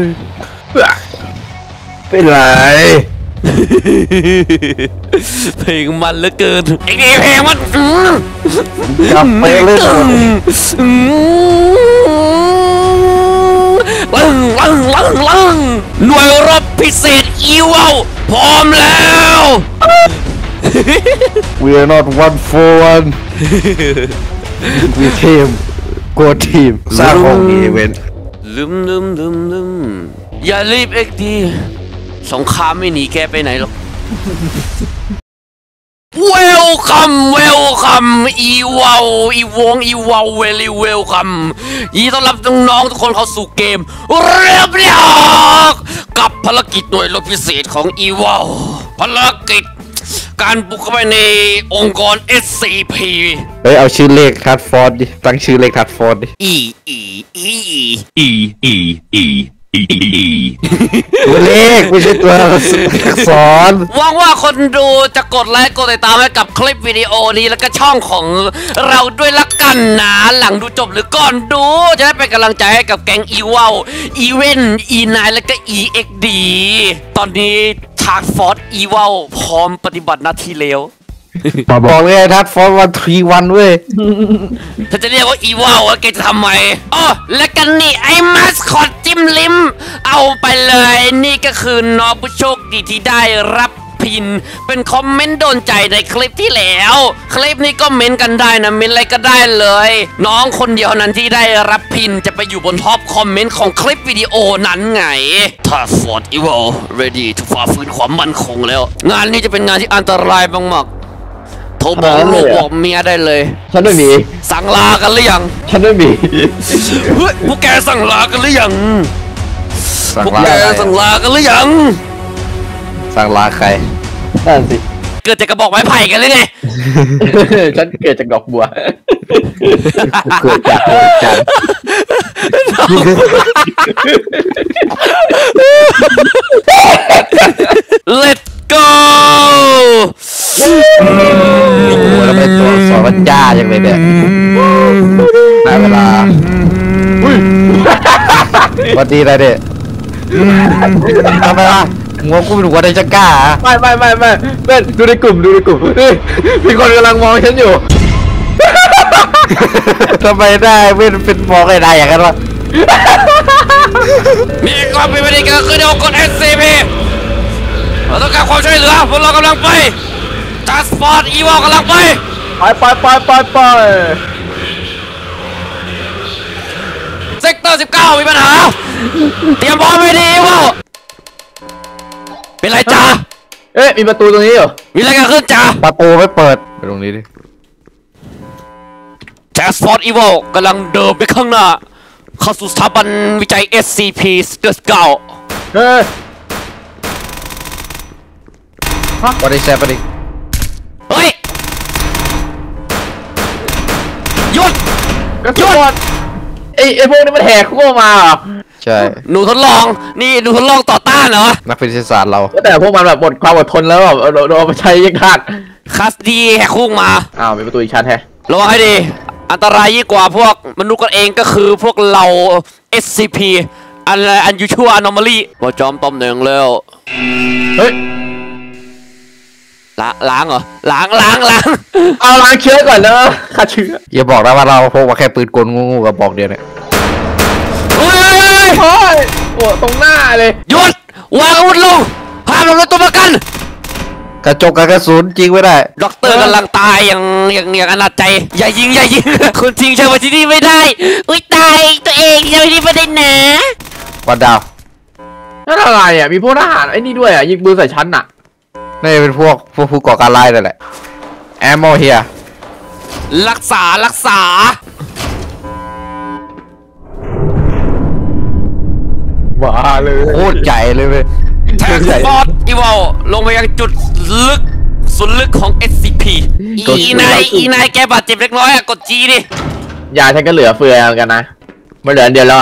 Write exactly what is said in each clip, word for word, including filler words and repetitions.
ยเป็นไรเพลงมันเหลือเกินไอ้นี่เพลงมันจับไปเลยลังลังลังลังหน่วยรบพิเศษอีวอลพร้อมแล้ว We are not one for one We team Go team สร้างของอีเวนต์ลืมลืมลืมลืมอย่ารีบเอ็กดีสงครามไม่หนีแกไปไหนหรอก Welcome Welcome อีวาวอีวงอีวาว Very Welcome ยินดีต้อนรับน้องๆทุกคนเข้าสู่เกมเรียบเรียกกับภารกิจหน่วยรบพิเศษของอีวาวภารกิจการบุกเข้าไปในองค์กร เอส ซี พี เฮ้ยเอาชื่อเลขทัดฟอร์ดดิตั้งชื่อเลขทัดฟอร์ดดิ E E E E E Eตัวเลขไม่ใช่ตัวอักษรหวังว่าคนดูจะกดไลค์กดติดตามให้กับคลิปวิดีโอนี้แล้วก็ช่องของเราด้วยละกันนะหลังดูจบหรือก่อนดูจะได้เป็นกำลังใจให้กับแก๊งอีวาวอีเวนต์อีไนน์แล้วก็อีเอ็กดีตอนนี้ทาร์กฟอร์ดอีวาวพร้อมปฏิบัติหน้าที่แล้วบอกเลยทัดฟอร์วันทรีวันเว้ยถ้าจะเรียกว่าอีวาวแกจะทำไมอ๋อและกันนี่ไอ้มาสคอตจิ้มลิ้มเอาไปเลยนี่ก็คือน้องผู้โชคดีที่ได้รับพินเป็นคอมเมนต์โดนใจในคลิปที่แล้วคลิปนี้ก็เม้นกันได้นะเม้นอะไรก็ได้เลยน้องคนเดียวนั้นที่ได้รับพินจะไปอยู่บนท็อปคอมเมนต์ของคลิปวิดีโอนั้นไงถ้าฟอร์ดอีวาวเรดี้ทุกฝ่าฟื้นความมั่นคงแล้วงานนี้จะเป็นงานที่อันตรายมากโทรบอกลูกบอกเมียได้เลยฉันไม่มีสั่งลากันหรือยังฉันไม่มีเฮ้ยพวกแกสั่งลากันหรือยังพวกแกสั่งลากันหรือยังสั่งลาใครนั่นสิเกิดจากกระบอกไม้ไผ่กันเลยไงฉันเกิดจากดอกบัวเกิดจากดอกจันทร์เล็ดก็เราไปตรวจสอบจ้าอย่างไรเนี่ยได้เวลาวันดีอะไรเนี่ยทำไมล่ะงงกูไม่รู้ว่าได้จะกล้าไม่ไม่ไม่ไม่เล่นดูในกลุ่มดูในกลุ่มนี่มีคนกำลังมองฉันอยู่ทำไมได้เว้นเป็นมองอะไรได้อย่างนั้นวะมีความเป็นไปได้ก็คือเดี๋ยวกด เอส ซี พีเราต้องการความช่วยเหลือพวกเรากำลังไปทาร์กฟอร์ดอีวอลกำลังไปไปไปไปไปไปเซกเตอร์สิบเก้ามีปัญหาเตรียมพร้อมไม่ดีอีวอลเป็นไรจ้าเอ๊ะมีประตูตรงนี้เหรอมีอะไรกันขึ้นจ้าประตูไม่เปิดไปตรงนี้ดิทาร์กฟอร์ดอีวอลกำลังเดินไปข้างหน้าเข้าสู่สถาบันวิจัย เอส ซี พี สิบเก้าเฮ้ยWhat is happening? เฮ้ยหยุดหยุดไอไอพวกนี้มันแหกขั้วมาใช่หนูทดลองนี่หนูทดลองต่อต้านเหรอนักวิทยาศาสตร์เราแต่พวกมันแบบหมดความอดทนแล้วแบบโดนใช้ยักษ์ขัดคัสดีแหกขั้วมาอ้าวมีประตูอีกชั้นแฮะระวังให้ดีอันตรายยิ่งกว่าพวกมนุษย์กันเองก็คือพวกเรา เอส ซี พี อันอันยูชัวอโนมาลีว่าจอมต้มหนึ่งแล้วเฮ้ยล้างเหรอล้างล้างล้างเอาล้างเชื้อก่อนเนอะฆ่าเชื้ออย่าบอกนะว่าเราพกมาแค่ปืนกลงูงูกับบอกเดียวเนี่ยโอ้ยโอ้ยโอ้ตรงหน้าเลยหยุดวางอาวุธลงพาลงในตัวประกันกระจกกระสุนจริงไม่ได้ด็อกเตอร์กำลังตายอย่างอย่างอย่างอนาจใจอย่ายิงอย่ายิงคนจริงใช่ไหมที่นี่ไม่ได้อุ้ยตายตัวเองใช่ไหมที่ไม่ได้นะวันดาวนั่นอะไรอ่ะมีพวกทหารไอ้นี่ด้วยอ่ะยิงปืนใส่ชั้นอ่ะนี่เป็นพวกพวกผู้ก่อการร้ายนั่นแหละแอมโมเฮียรักษารักษาว้าเลยโคตรใหญ่เลยเว้ยแทงบอสอีวอลลงไปยังจุดลึกสุดลึกของ เอส ซี พี อีนายอีนายแกบาดเจ็บเล็กน้อยกดจีดิยาฉันก็เหลือเฟือเหมือนกันนะไม่เหลือเดียวแล้ว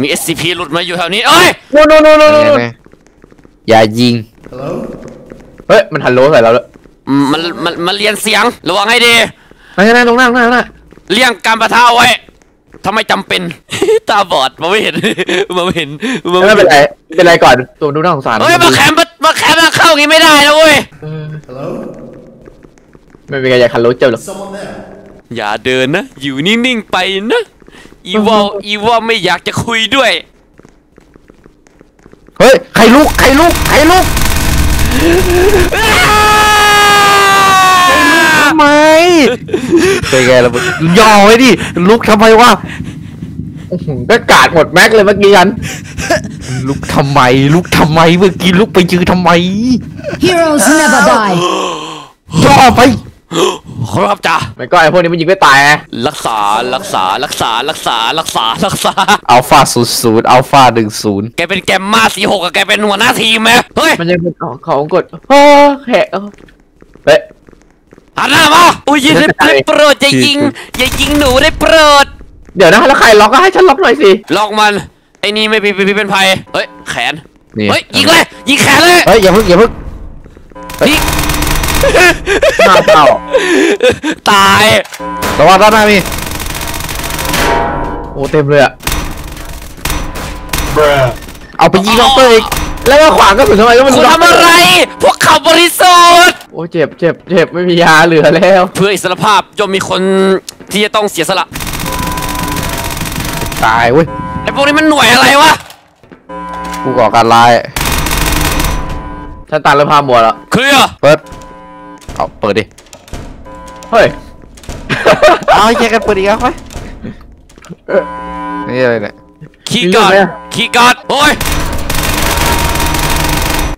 มี เอส ซี พี หลุดมาอยู่แถวนี้เอ้ยโน่นโน่นโน่นโน่นอย่ายิงเฮ้ยมันฮัลโหลใส่เราแล้วมันมันมันเรียนเสียงระวังให้ดีนั่งนั่งนั่งนั่งเลี่ยงการปะทะไว้ ทำไมจำเป็น ตาบอดมาไม่เห็นมาไม่เห็นไม่เป็นไรเป็นไรก่อนตัวดูน่าสงสารเฮ้ยมาแคมป์มาแคมป์มาเข้างี้ไม่ได้นะเว้ยไม่เป็นไรอย่าคันรถเจ้าหรอกอย่าเดินนะอยู่นิ่งๆไปนะอีวอลอีวอลไม่อยากจะคุยด้วยเฮ้ยใครลุกใครลุกใครลุกทำไมเป็นไงล่ะย่อไว้ดิลุกทำไมวะก็กาดหมดแม็กเลยเมื่อกี้กันลุกทำไมลุกทำไมเมื่อกี้ลุกไปยืนทำไม Heroes never die ย่อไปครับจ้าไม่ก็ไอพวกนี้มันยิงไม่ตายรักษารักษารักษารักษารักษารักษาอัลฟาศูนย์ศูนย์อัลฟาหนึ่งศูนย์แกเป็นแกมมาสี่หกอะแกเป็นหัวหน้าทีมไหมเฮ้ยมันยังเป็นของของกดโอ้แหกเฮ้ยหันหน้ามาอุ้ยยิงได้โปรดอย่ายิงอย่ายิงหนูได้โปรดเดี๋ยวนะแล้วใครล็อกก็ให้ฉันล็อกหน่อยสิล็อกมันไอ้นี่ไม่เป็นเป็นภัยเฮ้ยแขนเฮ้ยยิงเลยยิงแขนเลยเฮ้ยอย่าพึ่งอย่าพึ่งนี่หน้าเต่าตายระวังด้านหน้ามีโอ้เต็มเลยอะเอาไปยิงล็อกเตอร์อีกแล้วก็ขวางก็สุดทำไมก็มันทำอะไรพวกเขาบริสุทธิ์โอ้เจ็บเจ็บเจ็บไม่มียาเหลือแล้วเพื่ออิสรภาพย่อมมีคนที่จะต้องเสียสละตายเว้ยไอพวกนี้มันหน่วยอะไรวะกูก่อการร้ายฉันตัดเริ่มพาหมดแล้วเคลียร์เปิดเอาเปิดดิเฮ้ยเอาแยกกันเปิดอีกแล้วไหมนี่อะไรเนี่ยคีย์การ์ดคีย์การ์ดโอ้ย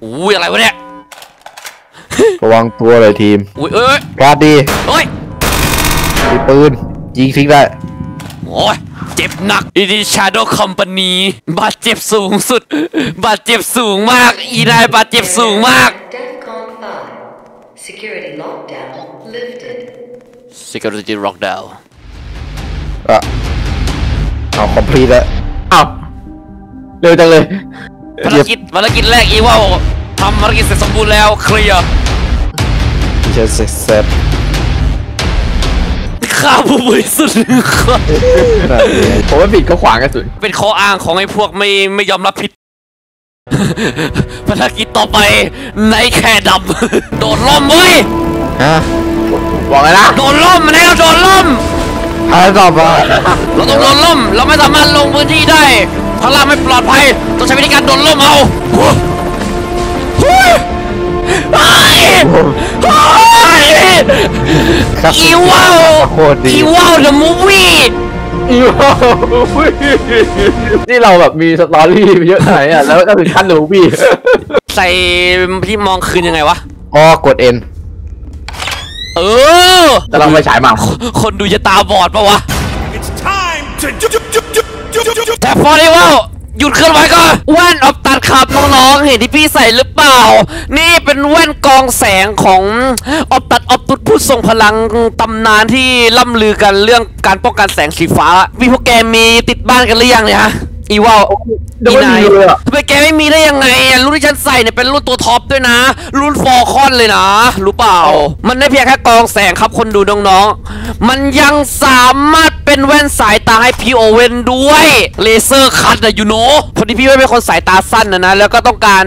อุ้ยอะไรวะเนี่ยระวังตัวเลยทีมอุ้ยเอ้ยการ์ดดีโอ้ยมีปืนยิงทิ้งได้โอ้ยเจ็บหนักอีดิชาร์โดคอมพานีบาดเจ็บสูงสุดบาดเจ็บสูงมากอีนายบาดเจ็บสูงมาก security lockdown lifted security lockdown อ่ะเอา complete แล้วอ้าวเร็วจังเลยภารกิจภารกิจแรกอีว่าทำภารกิจเสร็จสมบูรณ์แล้วเคลียร์ just acceptข้าผู้บริสุทธิ์ครับผมว่าผิดก็ขวางกันสุดเป็นข้ออ้างของไอ้พวกไม่ไม่ยอมรับผิดภารกิจต่อไปในแค่ดำโดนล่มเว้ยฮะบอกเลยนะโดนล่มมาแล้วโดนล่มอะไรต่อไปเราต้องโดนล่มเราไม่สามารถลงพื้นที่ได้พลังไม่ปลอดภัยต้องใช้วิธีการโดนล่มเอาอีว้าวอีว้าวเดอะมูฟวี่อีว้าวนี่เราแบบมีสตอรี่เยอะไหนอ่ะแล้วก็ถึงขั้นเดอะมูฟวี่ใส่ที่มองคืนยังไงวะอ๋อกด N เออแต่เราไปฉายมาคนดูจะตาบอดปะวะแต่พอได้ว่าหยุดเคลื่อนไหวก่อนแว่นออกตัดขับน้องๆเห็นที่พี่ใส่หรือเปล่านี่เป็นแว่นกองแสงของออกตัดออกตุดผู้ทรงพลังตำนานที่ล่ำลือกันเรื่องการป้องกันแสงสีฟ้ามีพวกแกมีติดบ้านกันหรือยังเนี่ยฮะอีว่าอีนายทำไมแกไม่มีได้ยังไงรุ่นที่ฉันใส่เนี่ยเป็นรุ่นตัวท็อปด้วยนะรุ่นฟอร์คอนเลยนะรู้เปล่ามันได้เพียงแค่กองแสงครับคนดูน้องๆมันยังสามารถเป็นแว่นสายตาให้พี่โอเว่นด้วยเลเซอร์คัตอะยูโน่พอดีพี่โอเว่นเป็นคนสายตาสั้นนะนะแล้วก็ต้องการ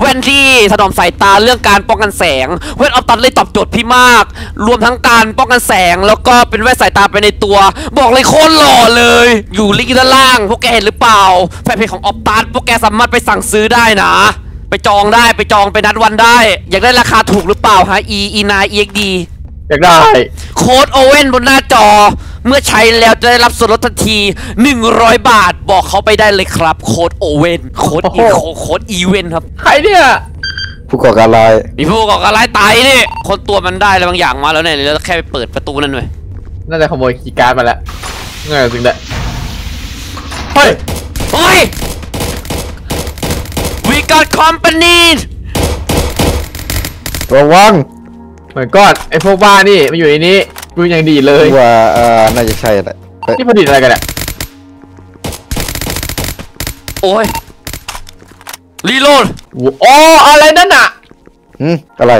แว่นที่ถนอมสายตาเรื่องการป้องกันแสงแว่นออฟตัดเลยตอบโจทย์พี่มากรวมทั้งการป้องกันแสงแล้วก็เป็นแว่นสายตาไปในตัวบอกเลยโคตรหล่อเลยอยู่ลิงก์ด้านล่างพวกแกเห็นหรือเปล่าแฟนเพจของออฟตัสพวกแกสามารถไปสั่งซื้อได้นะไปจองได้ไปจองไปนัดวันได้อยากได้ราคาถูกหรือเปล่าฮะ e e n i e x d อยากได้โค้ดโอเว่นบนหน้าจอเมื่อใช้แล้วจะได้รับส่วนลดทันทีหนึ่งร้อยบาทบอกเขาไปได้เลยครับโค้ดโอเว่นโค้ดอีโค้ดอีเว่นครับใครเนี่ยผู้ก่อการร้ายนี่ผู้ก่อการร้ายตายนี่คนตัวมันได้อะไรบางอย่างมาแล้วเนี่ยแล้วแค่ไปเปิดประตูนั่นเลยน่าจะขโมยคีย์การ์ดมาแล้วง่ายจริงแหละเฮ้ยโอ้ย we got company ระวังเหมือนก้อนไอพวกบ้านี่มันอยู่ในนี้ดูอย่างดีเลยว่าเออน่าจะใช่แหละนี่ผลิตอะไรกันเนี่ยโอ้ยรีโหลดโอ้อะไรนั่นอะอืมอะไร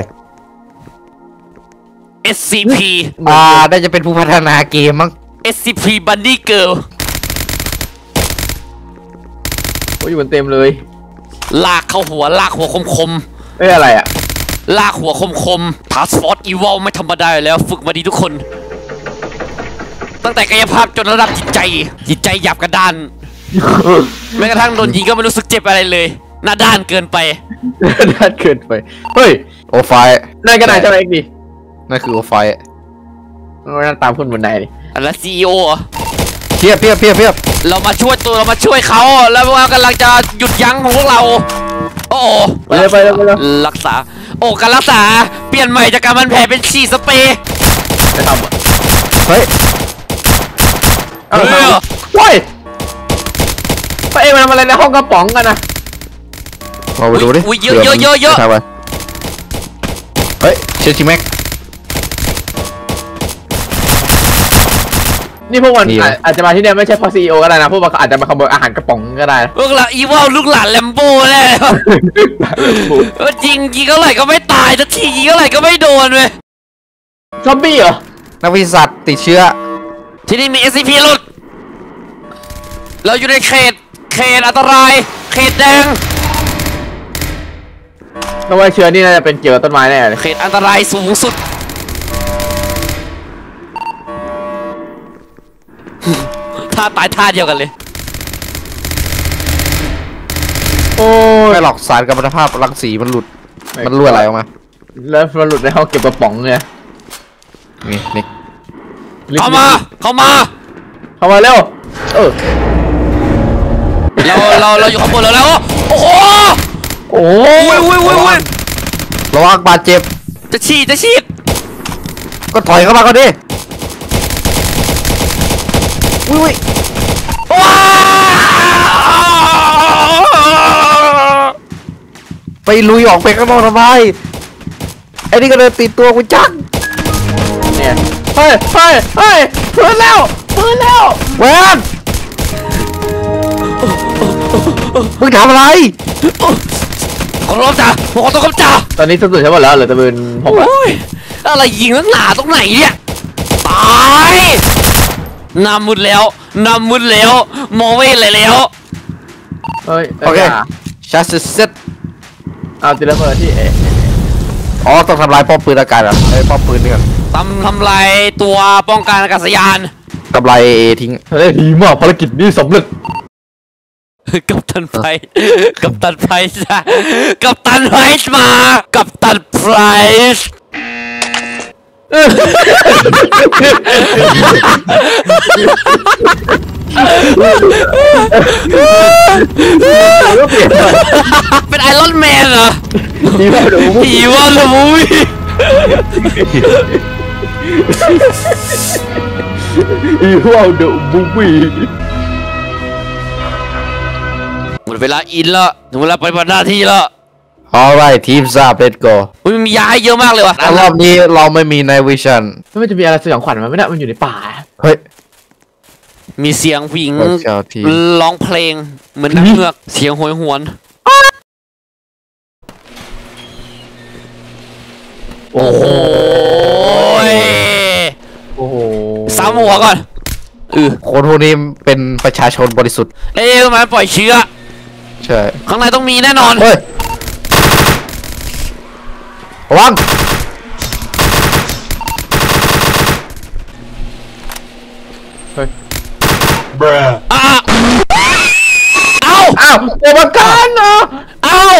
เอส ซี พี อ่าน่าจะเป็นผู้พัฒนาเกมมั้ง เอส ซี พี Bunny Girl โอ้ยมันเต็มเลยลากเข้าหัวลากหัวคมคมเอ้ยอะไรอะลากหัวคมคมพาสฟอร์ดอีวอลไม่ธรรมดาแล้วฝึกมาดีทุกคนตั้งแต่กายภาพจนระดับจิตใจจิตใจหยาบกระด้านแม้กระทั่งโดนยิงก็ไม่รู้สึกเจ็บอะไรเลยหน้าด้านเกินไปด้านเกินไปเฮ้ยโอไฟนั่นก็นายเจ้าเองดินั่นคือโอไฟนั่นตามคนบนนายดิอันละซีอีโอเพียบเพียบเพียบเพียบเรามาช่วยตัวเรามาช่วยเขาแล้วเรากำลังจะหยุดยั้งของพวกเราโอ้ไปเลยไปเลยรักษาโอ้การรักษาเปลี่ยนใหม่จากการมันแผลเป็นฉีดสเปรย์เฮ้ยเฮ้ยว้ายไปเอ็มทำอะไรในห้องกระป๋องกันนะมาไปดูดิเยอะเยอะเยอะเยอะเฮ้ยเชนชิแม็กนี่พวกมันอาจจะมาที่เนี่ยไม่ใช่พอซีอีโอก็ได้นะพวกมันอาจจะมาขโมยอาหารกระป๋องก็ได้พวกเราอีวอลลูกหลานแลมโบ้แน่จริงยิงก็ไหลก็ไม่ตายสักทียิงก็ไหลก็ไม่โดนเลยซอมบี้เหรอนักวิทยาศาสตร์ติดเชื้อที่นี่มี เอส ซี พี หลุดเราอยู่ในเขตเขตอันตรายเขตแดงนักวิทยาเชื้อนี่น่าจะเป็นเกี่ยวกับต้นไม้แน่เลยเขตอันตรายสูงสุดท่าตายท่าเดียวกันเลยโอ้ไม่หรอกสารกัมมันตภาพรังสีมันหลุดมันรั่วไหลออกมาแล้วมันหลุดในห้องเก็บกระป๋องเนี่ยนี่นี่เข้ามาเข้ามาเข้ามาเร็วเออเราเราเราอยู่ข้างบนแล้วแล้วโอ้โหโอ้ยโอ้ยโอ้ยโอ้ยระวังบาดเจ็บจะฉีดจะฉีดก็ถอยเข้ามาก็ดิอุ้ยไปลุยออกไปข้างนอกทำไมไอ้นี่ก็เดินติดตัวกูจังเนี่ยเฮ้ยเฮ้ยเฮ้ยปืนแล้วปืนแล้วแวนมึงทำอะไรขอร้องจ้าขอต้องกำจัดตอนนี้สมดุลใช่ป่ะแล้วเหลือแต่ปืนพกอะไรยิงนักหนาตรงไหนเนี่ยตายนำมุดแล้วนำมุดแล้วมองไม่เห็นเลยแล้วเฮ้ยโอเคชาร์จเสร็จเอาตีระเบิดที่เออ๋อต้องทำลายป้อมปืนอากาศอ่ะไอ้ป้อมปืนนี่ก่อนทำทำลายตัวป้องกันอากาศยานกำไรเอทิ้งเฮ้ยดีมากภารกิจนี้สำเร็จกัปตันไพร์ กัปตันไพร์จ้ะกัปตันไพร์มากัปตันไพร์เป็นไอรอนแมนเหรอผีวอลมูผีวอลมูผีวอลมูหมดเวลาอินละถึงเวลาปฏิบัติหน้าที่ละAlright ทีมซาเป็ดโกอุ้ยมียาให้เยอะมากเลยวะรอบนี้เราไม่มีในวิชั่นไม่จะมีอะไรสยองขวัญมันไม่ได้มันอยู่ในป่าเฮ้ยมีเสียงผู้หญิงร้องเพลงเหมือนนักเงือกเสียงโหยหวนโอ้โหโอ้โหสามหัวก่อนเออคนพวกนี้เป็นประชาชนบริสุทธิ์เอ้ยมันปล่อยเชื้อใช่ข้างในต้องมีแน่นอนระวังเฮ้ยเบรออ้าวอ้าวอ้าวตัวประกันเนาะอ้าว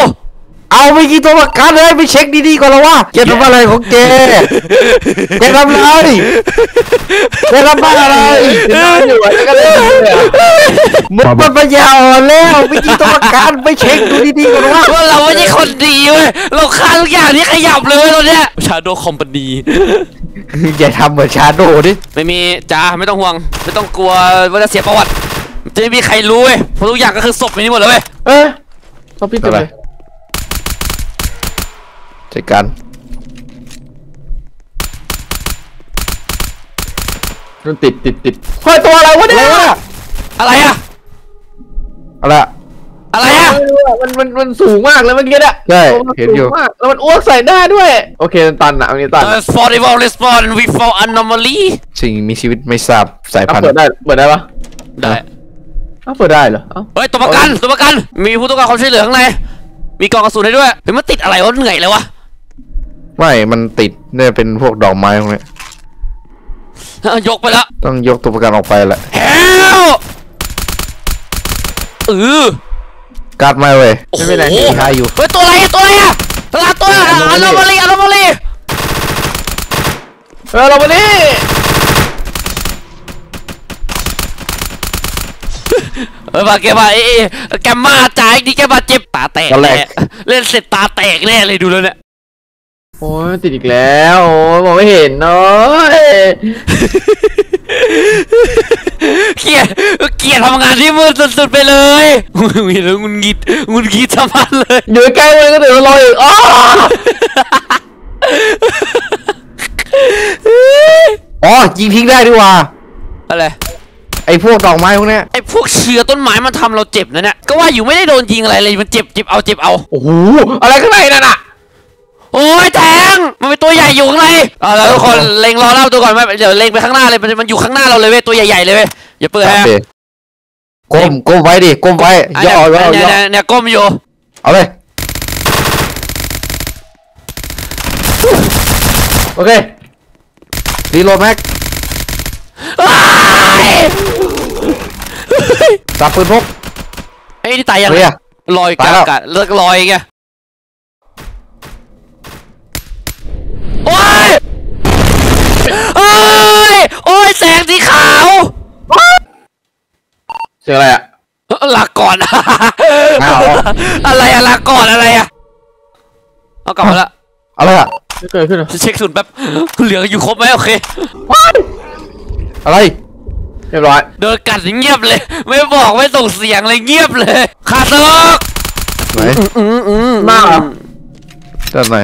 เอาไปกี่ตัวประกันเลยไปเช็คดีๆก่อนละว่าแกทำอะไรของแกแกทำอะไรแกทำบ้าอะไรอยู่ไหนกันเลยมันมันปัญญาอ่อนแล้วไปกี่ตัวประกันไปเช็คดูดีๆก่อนละว่าเราไม่ใช่คนดีเว้ยเราฆ่าทุกอย่างนี่ขยับเลยตอนเนี้ยชาโดว์คอมพานีอย่าทำเหมือนชาโดว์ดิไม่มีจ้าไม่ต้องห่วงไม่ต้องกลัวว่าจะเสียประวัติจะไม่มีใครรู้เว้ยเพราะทุกอย่างก็คือศพนี้หมดเลยเว้ยเออศพนี่เป็นอะไรใช่กันนั่นติดติดติดเฮ้ยตัวอะไรวะเนี่ยอะไรอะอะไรอะไรอะมันมันมันสูงมากเลยเมื่อกี้เนี่ยใช่เห็นอยู่แล้วมันอ้วกใส่หน้าด้วยโอเคตันอะอันนี้ตัน for evil response we found anomaly สิ่งมีชีวิตไม่ทราบสายพันธุ์เปิดได้เปิดได้ปะได้ อ้าวเปิดได้เหรอเฮ้ยตัวประกันตัวประกันมีผู้ต้องการความช่วยเหลือข้างในมีกองกระสุนให้ด้วยเฮ้ยมันติดอะไรวะเหนื่อยเลยวะไม่มันติดเนี่ยเป็นพวกดอกไม้พวกนี้ยกไปแล้วต้องยกตัวประกันออกไปแหละเฮ้ยเออกัดไม่เว้ยไม่เป็นไรมีใครอยู่เฮ้ยตัวอะไรตัวอะไรอะตัวตัวอโนมาลีอโนมาลีเอออโนมาลีเออมาแกมาไอ้แกมาจ่ายนี่แกมาเจ็บตาแตกแน่เล่นเสร็จตาแตกแน่เลยดูแล้วเนี่ยโอ้ยติดอีกแล้วโอ้ยมองไม่เห็นเนาะเกลียดเกลียดทำงานที่มืดสุดๆไปเลยมีแล้วงุนงิดงุนงิดสะพัดเลยอยู่ใกล้เลยก็เดี๋ยวลอยอีกอ๋ออ๋อยิงทิ้งได้ด้วยว่ะอะไรไอ้พวกดอกไม้พวกนี้ไอ้พวกเชือต้นไม้มันทำเราเจ็บนะเนี่ยก็ว่าอยู่ไม่ได้โดนยิงอะไรเลยมันเจ็บเจ็บเอาเจ็บเอาโอ้โหอะไรข้างในนั่นอะโอ้ยแทงมันเป็นตัวใหญ่อยู่ข้างในเอาแล้วทุกคนเล็งรอเล่าตัวก่อนไหมเดี๋ยวเล็งไปข้างหน้าเลยมันมันอยู่ข้างหน้าเราเลยเว้ยตัวใหญ่ๆเลยเว้ยอย่าเปิดฮะก้มก้มไว้ดิก้มไว้ย่อไว้เนี่ยเนี่ยก้มอยู่เอาเลยโอเครีโหลดแม็กจับปืนพกไอ้นี่ตายยังลอยกลางอากาศเลิกลอยไงโอ้ยโอ้ยโอ้ยแสงสีขาวเจออะไรอะลาก่อนอะไรอะลาก่อนอะไรอะเอากลับมาละอะไรอะเกิดขึ้นเช็คสุดแป๊บเหลืออยู่ครบไหมโอเคอะไรเรียบร้อยเดินกัดเงียบเลยไม่บอกไม่ส่งเสียงเลยเงียบเลยขาดล็อกไหนอืออือบ้าจัดไหน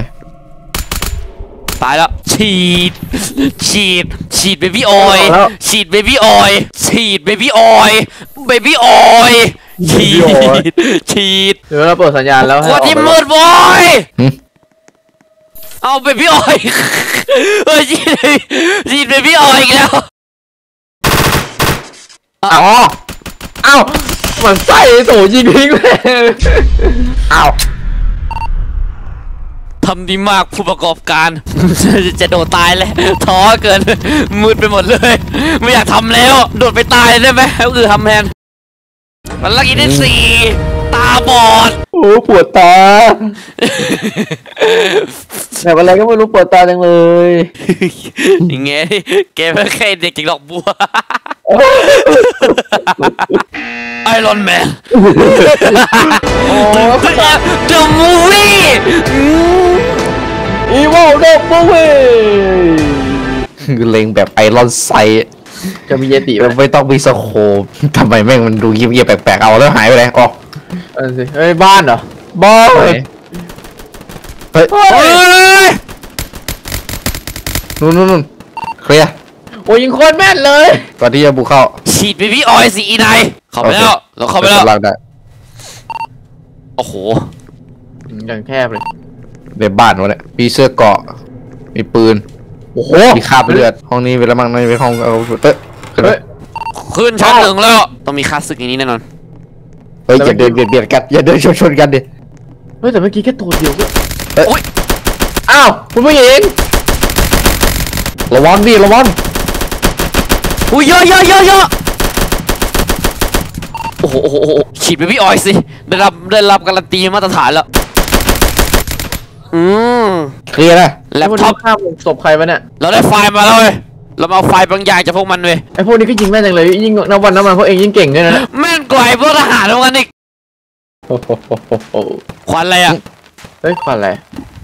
ตายแล้วฉีดฉีดฉีดเบบี้ออยฉีดเบบี้ออยฉีดเบบี้ออยเบบี้ออยฉีดฉีดเดี๋ยวเราเปิดสัญญาณแล้วคนที่มืดบอยเอาเบบี้ออยเฮ้ยฉีดเบบี้ออยอีกแล้วอ้าวอ้าวมันใส่โถยิงทิ้งเลยอ้าวทำดีมากผู้ประกอบการจะโดดตายเลยท้อเกินมืดไปหมดเลยไม่อยากทำแล้วโดดไปตายได้ไหมก็คือทำแทนมันลักอีที่สี่ตาบอดโอ้ปวดตาแต่อะไรก็ไม่รู้ปวดตาจังเลยอย่างเงี้ยแกไม่เคยเด็กจิกดอกบัวไอรอนแมน The Movie Evil The Movie เล็งแบบไอรอนไซจะมีเยติแบบไม่ต้องมีสโคปทำไมแม่งมันดูเยี่ยมๆแปลกๆเอาแล้วหายไปไหนออกเฮ้ยบ้านเหรอบ้านเฮ้ยนู่นนู่นนู่นเคลียร์โอ้ยยิงโคตรแม่นเลยตอนที่จะบุกเข้าฉีดไปพี่ออยสีอีไนเข้าไปแล้วเราเข้าไปแล้วโอ้โหอย่างแคบเลยในบ้านวะเนี่ยมีเสื้อเกาะมีปืนโอ้โหมีคาบเลือดห้องนี้เป็นอะไรบ้างในห้องเอาเต้ขึ้นขึ้นชั้นหนึ่งแล้วต้องมีคาสึกอย่างนี้แน่นอนเฮ้ยอย่าเดินเบียดเบียดกันอย่าเดินชนชนกันดิเฮ้ยแต่เมื่อกี้แค่ตัวเดียวเนี่ยโอ้ยอ้าวคุณผู้หญิงระวังดิระวังอุ้ยเยอะเยอะเยอะเยอะโอ้โหฉีดไปพี่ออยสิได้รับได้รับการันตีมาตรฐานแล้วอืมเคลียร์นะแล้วท็อปข้ามศพใครวะเนี่ยเราได้ไฟล์มาแล้วเว้ยเราเอาไฟล์บางอย่างจากพวกมันเว้ยไอพวกนี้ก็ยิงแม่นจังเลยยิงนับวันนับมันพวกเองยิงเก่งด้วยนะแม่นกว่าไอพวกทหารพวกนั้นอีกโอ้โหควันอะไรอ่ะเฮ้ยควันอะไร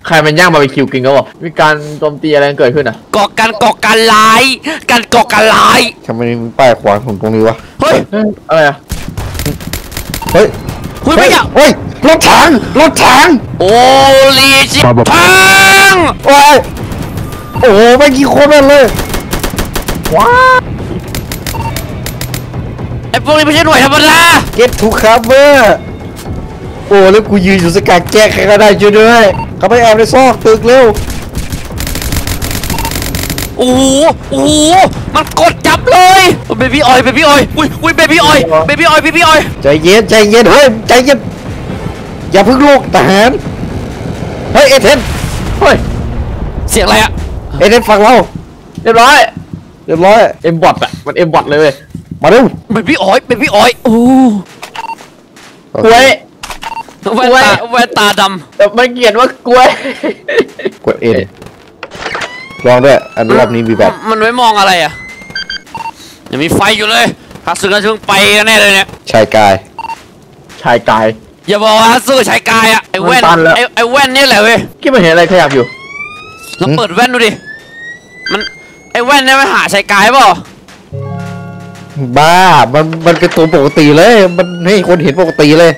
ใครมันย่างบาร์บีคิวกินเขาบอกมีการโจมตีอะไรเกิดขึ้นอ่ะก่อการก่อการร้ายการก่อการร้ายทำไมมีป้ายขวางผมตรงนี้วะเฮ้ยอะไรอ่ะเฮ้ยเฮ้ยเฮ้ยรถถังรถถังโอ้ลีจิถังโอ้ยโอ้ไม่กี่คนนั่นเลยว้าไอ้พวกนี้ไม่ใช่หน่วยธรรมดาเก็ตทูคัฟเวอร์โอ้แล้วกูยืนอยู่สกัดแก้ใครก็ได้ช่วยด้วยเขาไปแอบในซอกตึกเร็วโอ้โหโอ้โหมันกดจับ เลยเบบี้ออยเบบี้ออยอุ้ยอุ้ยเบบี้ออยเบบี้ออยเบบี้ออยใจเย็นใจเย็นเฮ้ยใจเย็นอย่าพึ่งลูกทหารเฮ้ยเอเธนเฮ้ยเสียงอะไรอะเอเธนฟังเราเรียบร้อยเรียบร้อยเอ็มบอทอะมันเอ็มบอทเลยเว้ยมาดูเบบี้ออยเบบี้ออยโอ้กล้วยแว่นตาแว่นตาดำแต่มันเขียนว่ากล้วยกล้วยเอ็นลองด้วยอันรอบนี้มีแบบมันไม่มองอะไรอะยังมีไฟอยู่เลยฮัตสึก็เพิ่งไปแน่เลยเนี่ยชายกายชายกายอย่าบอกว่าฮัตสึชายกายอะไอแว่นไอไอแว่นนี่แหละเว้ยคิดว่าเห็นอะไรขยับอยู่เราเปิดแว่นดูดิมันไอแว่นนี่มันหาชายกายเปล่าบ้ามันมันเป็นตัวปกติเลยมันให้คนเห็นปกติเลย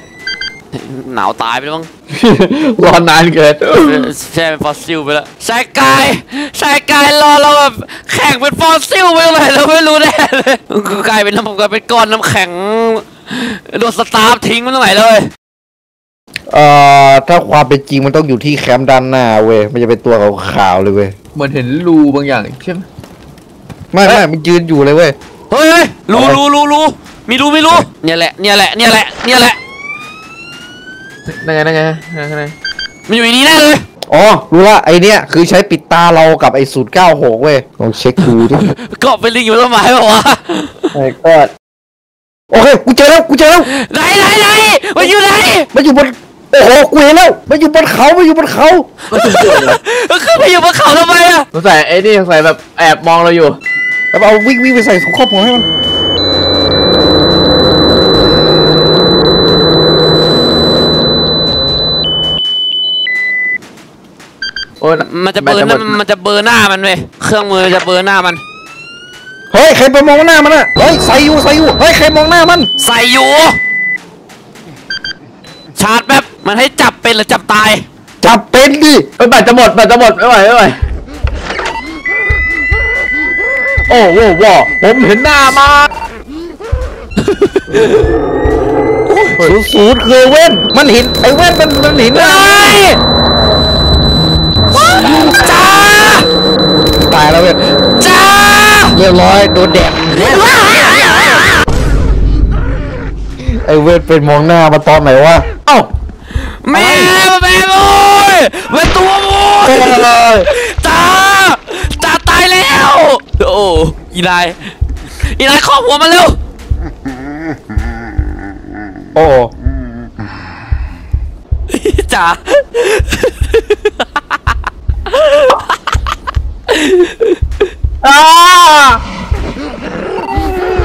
หนาวตายไปแล้วมั้งร้อนนานเกินแช่เป็นฟอสซิลไปแล้วชายกายชายกายรอเราแบบแข็งเป็นฟอสซิลไปเลยเราไม่รู้แน่เลยกลายเป็นน้ำกลายเป็นก้อนน้ำแข็งโดนสตาร์ฟทิ้งมันตรงไหนเลยเอ่อถ้าความเป็นจริงมันต้องอยู่ที่แคมป์ด้านหน้าเว้ยมันจะเป็นตัวขาวๆเลยเว้ยเหมือนเห็นรูบางอย่างใช่ไหมไม่ไม่มันยืนอยู่เลยเว้ยเฮ้ยรูรูรูรูมีรูไม่รู้เนี่ยแหละเนี่ยแหละเนี่ยแหละเนี่ยแหละนั่นไงนั่นไงนั่นไงมันอยู่ในนี้แน่เลยอ๋อรู้ละไอเนี้ยคือใช้ปิดตาเรากับไอศูนย์เก้าหกเว้ยลองเช็คดูดิก็เป็นลิงอยู่ต้นไม้ป่าววะไอ้ก็โอเคกูเจอแล้วกูเจอแล้วไหนไหนไหนมันอยู่ไหนมันอยู่บนโอ้โหกูเห็นแล้วมันอยู่บนเขามันอยู่บนเขามันขึ้นไปอยู่บนเขาทำไมอะสงสัยไอ้นี่สงสัยแบบแอบมองเราอยู่แล้วเอาวิ่งวิ่งไปใส่ถุงครอบหัวให้มันมันจะเบอร์นะมันจะเบอร์หน้ามันเลยเครื่องมือจะเบอร์หน้ามันเฮ้ยใครไปมองหน้ามันอะเฮ้ยใส่อยู่ใส่อยู่เฮ้ยใครมองหน้ามันใส่อยู่ชาร์จแป๊บมันให้จับเป็นหรือจับตายจับเป็นดิไปบัตรจะหมดบัตรจะหมดไม่ไหวไม่ไหวโอ้โหว้าวผมเห็นหน้ามาสูดสูดเคยเว้นมันเห็นไอ้เว้นมันมันเห็นอะไรจ้าตายแล้วเว้ยจ้าเรียบร้อยโดนแดดไอเวทเป็นมองหน้ามาตอนไหนวะเอ้าแม่แม่โวยแม่ตัวโวยจ้าจ้าตายแล้วโอ้อีไลอีไลครอบหัวมันเร็วโอ้จ้า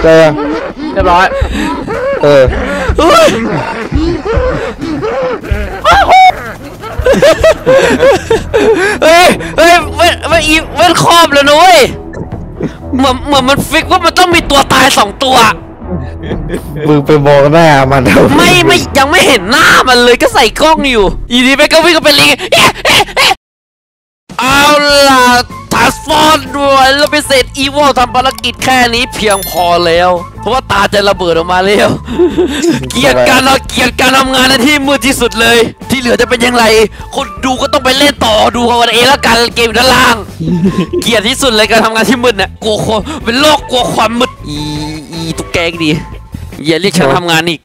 เจอเรียบร้อยเออเฮ้ยเฮ้ยมันอีเว้นครอบเลยนุ้ยเหมือนเหมือนมันฟิกว่ามันต้องมีตัวตายสองตัวมึงไปมองหน้ามันไม่ไม่ยังไม่เห็นหน้ามันเลยก็ใส่กล้องอยู่อีดีไปก็วิ่งก็เป็นลิงเอาล่ะทัสฟอนด้วยแล้วไปเสร็จอีวอลทำภารกิจแค่นี้เพียงพอแล้วเพราะว่าตาจะระเบิดออกมาแล้วเกียรติการเราเกียรติการทำงานในที่มืดที่สุดเลยที่เหลือจะเป็นยังไงคนดูก็ต้องไปเล่นต่อดูกันเองแล้วกันเกมด้านล่างเกียรติที่สุดเลยการทำงานที่มืดเนี่ยกลัวเป็นโรคกลัวความมืดอีอีตุ๊กแกดีอย่าเรียกฉันทำงานอีก